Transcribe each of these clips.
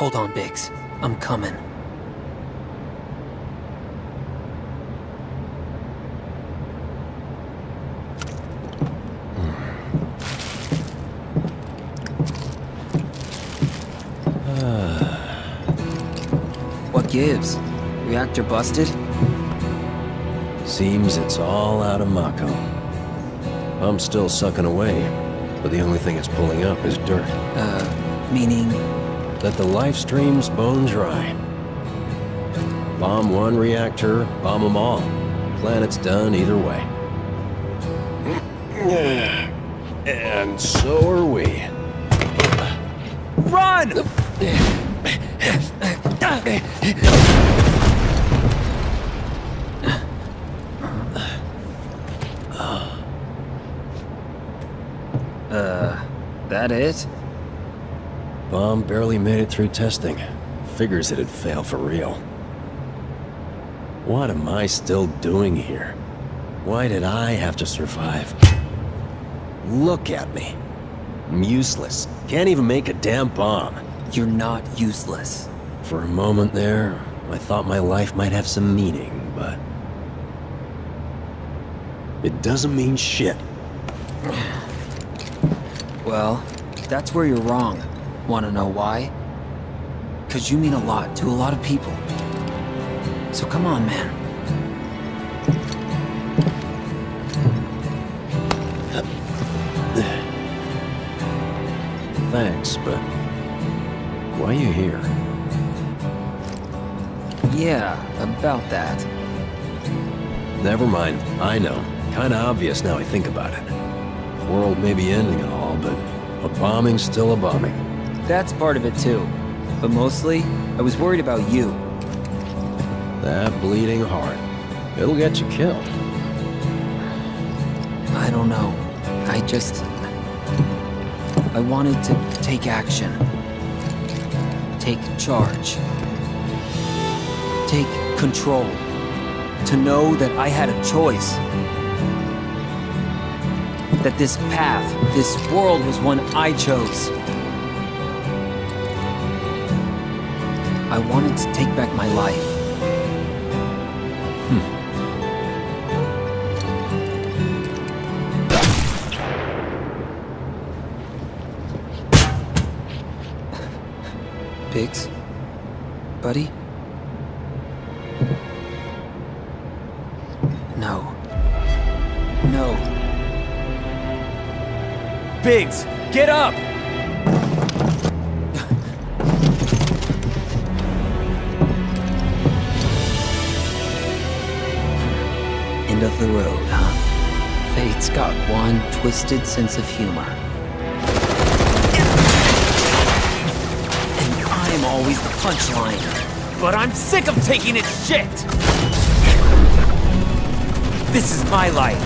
Hold on, Biggs. I'm coming. What gives? Reactor busted? Seems it's all out of Mako. I'm still sucking away, but the only thing it's pulling up is dirt. Meaning? Let the life stream's bone dry. Bomb one reactor, bomb them all. Planet's done either way. And so are we. Run! That it? Bomb barely made it through testing. Figures it'd fail for real. What am I still doing here? Why did I have to survive? Look at me. I'm useless. Can't even make a damn bomb. You're not useless. For a moment there, I thought my life might have some meaning, but... it doesn't mean shit. Well, that's where you're wrong. Wanna know why? 'Cause you mean a lot to a lot of people. So come on, man. Thanks, but... why are you here? Yeah, about that. Never mind, I know. Kinda obvious now I think about it. The world may be ending and all, but a bombing's still a bombing. That's part of it too. But mostly, I was worried about you. That bleeding heart. It'll get you killed. I don't know. I wanted to take action. Take charge. Take control. To know that I had a choice. That this path, this world was one I chose. I wanted to take back my life. Biggs? Buddy? No. No. Biggs, get up! End of the road, huh? Fate's got one twisted sense of humor. Always the punchline, but I'm sick of taking its shit! This is my life.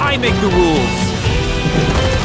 I make the rules!